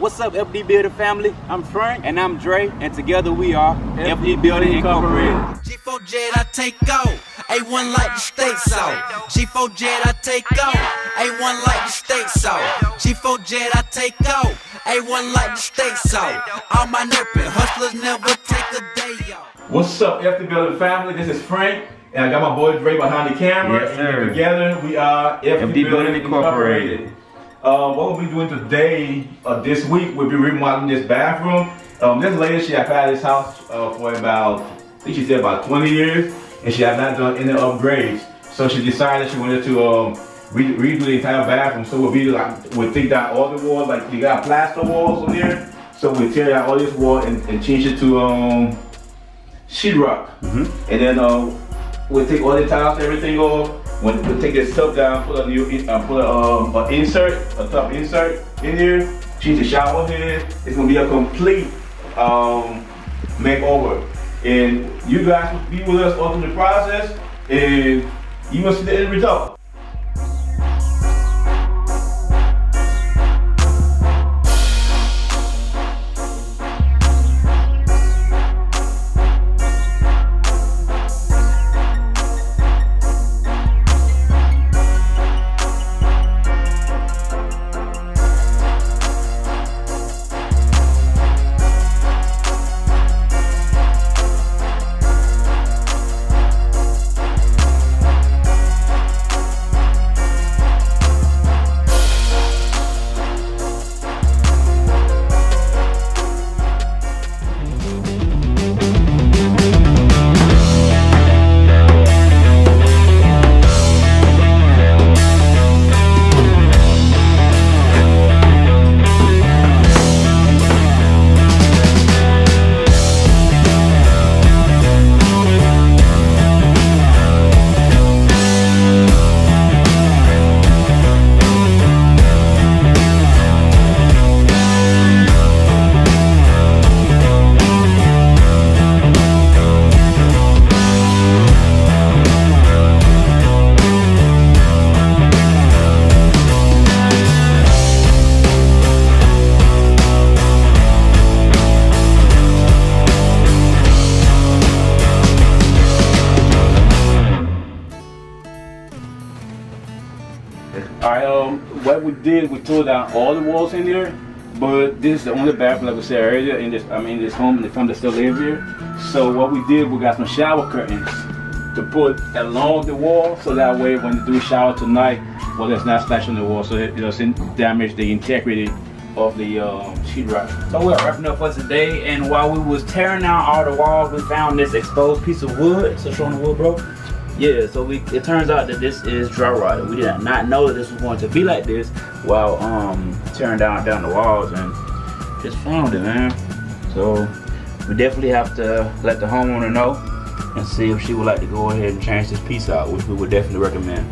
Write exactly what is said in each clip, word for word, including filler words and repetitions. What's up, F D Building family? I'm Frank. And I'm Dre. And together we are F D Building Incorporated. G four Jet, I take off. A one like the state song. G four Jet, I take off. A one like the state song. G four Jet, I take off. A one like the state song. All my nerpin' hustlers never take a day off. What's up, F D Building family? This is Frank. And I got my boy Dre behind the camera. Yes, sir. And together we are F D Building Incorporated. Uh, what we'll be doing today, uh, this week, we'll be remodeling this bathroom. Um, this lady, she has had this house uh, for about, I think she said about twenty years, and she had not done any upgrades. So she decided she wanted to um, redo re the entire bathroom. So we'll be like, we'll take down all the walls, like you got plaster walls on there. So we'll tear out all this wall and, and change it to um, sheetrock. Mm-hmm. And then uh, we'll take all the tiles and everything off. When we take this stuff down, put a new, uh, put a um, an insert, a top insert in here. Change the shower head. It's gonna be a complete um, makeover, and you guys will be with us all through the process, and you will see the end result. Alright, um, what we did, we tore down all the walls in there, but this is the only bathroom, like we said earlier, in this, I mean, this home, the family that still lives here. So what we did, we got some shower curtains to put along the wall, so that way when you do shower tonight, well, it's not splashing on the wall, so it doesn't damage the integrity of the um, sheetrock. So we're wrapping up for today, and while we was tearing down all the walls, we found this exposed piece of wood. So showing the wood, bro. Yeah, so we, it turns out that this is dry rotted. We did not know that this was going to be like this while um, tearing down down the walls, and just found it, man. So we definitely have to let the homeowner know and see if she would like to go ahead and change this piece out, which we would definitely recommend.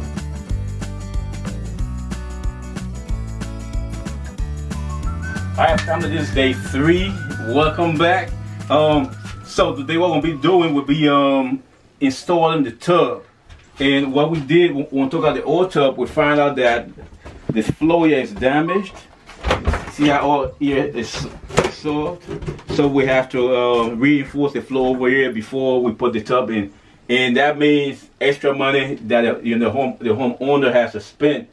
All right, family, this is day three. Welcome back. Um, so today what we're gonna be doing would be um. installing the tub. And what we did, when we took out the old tub, we found out that this floor here is damaged. See how all here is soft? So we have to uh, reinforce the floor over here before we put the tub in, and that means extra money that uh, you know, the home the homeowner has to spend.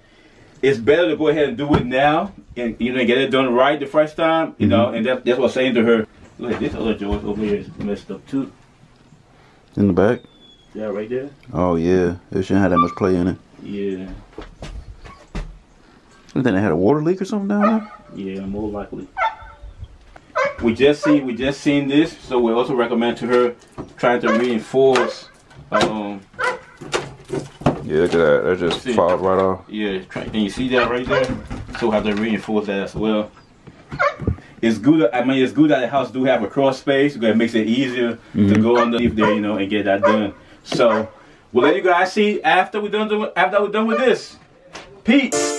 It's better to go ahead and do it now, and you know, get it done right the first time, you mm-hmm. know. And that, that's what I'm saying to her. Look at this other joint over here is messed up too. In the back. Yeah, right there. Oh yeah, it shouldn't have that much play in it. Yeah. And then they had a water leak or something down there. Yeah, more likely. We just seen we just seen this, so we also recommend to her trying to reinforce. Um. Yeah, look at that. That just falls right off. Yeah, and you see that right there. So we have to reinforce that as well. It's good. I mean, it's good that the house do have a crawl space, because it makes it easier mm-hmm. to go underneath there, you know, and get that done. So we'll let you guys see after we're done. Do, after we're done with this, peace.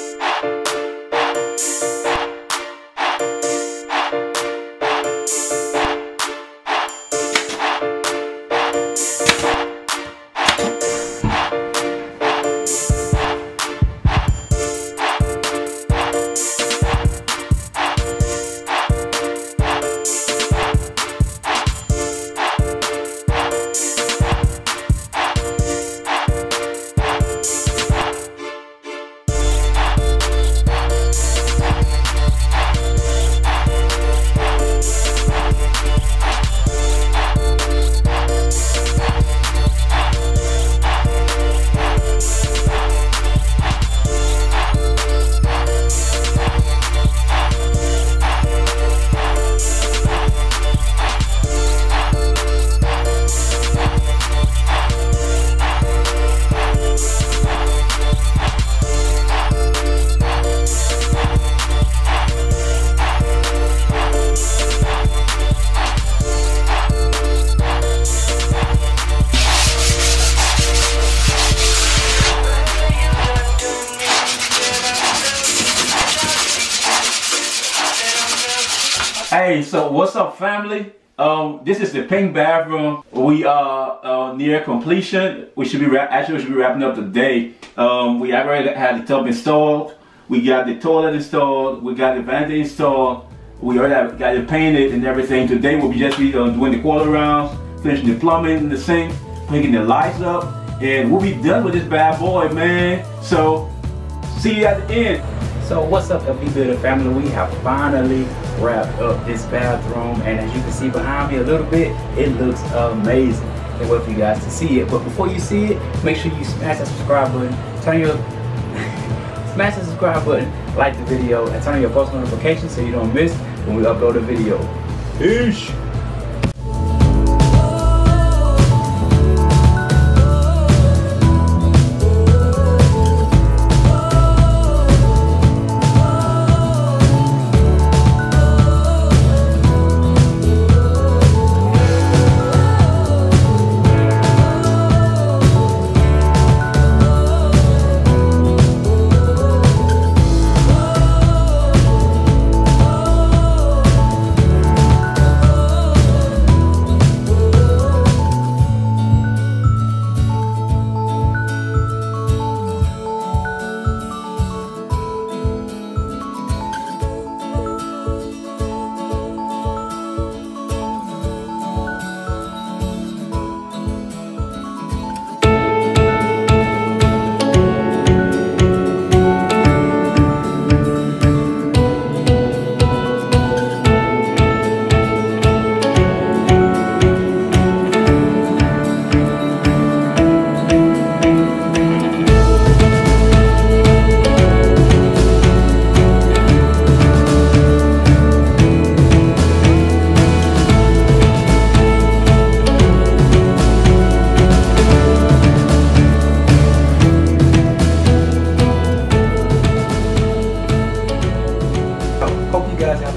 Hey, so what's up, family? Um, this is the pink bathroom. We are uh, near completion. We should be wrap actually we should be wrapping up today. Um, we already had the tub installed. We got the toilet installed. We got the vanity installed. We already got it painted and everything. Today we'll be just be uh, doing the quarter rounds, finishing the plumbing in the sink, picking the lights up, and we'll be done with this bad boy, man. So see you at the end. So what's up, F D Building family? We have finally wrapped up this bathroom, and as you can see behind me a little bit, it looks amazing. Can't wait for you guys to see it. But before you see it, make sure you smash that subscribe button, turn your smash the subscribe button, like the video, and turn on your post notifications so you don't miss when we upload a video. Peace!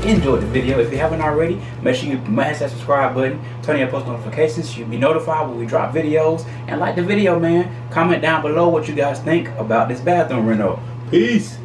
Enjoyed the video. If you haven't already, make sure you smash that subscribe button, turn on your post notifications so you'll be notified when we drop videos, and like the video, man. Comment down below what you guys think about this bathroom reno. Peace.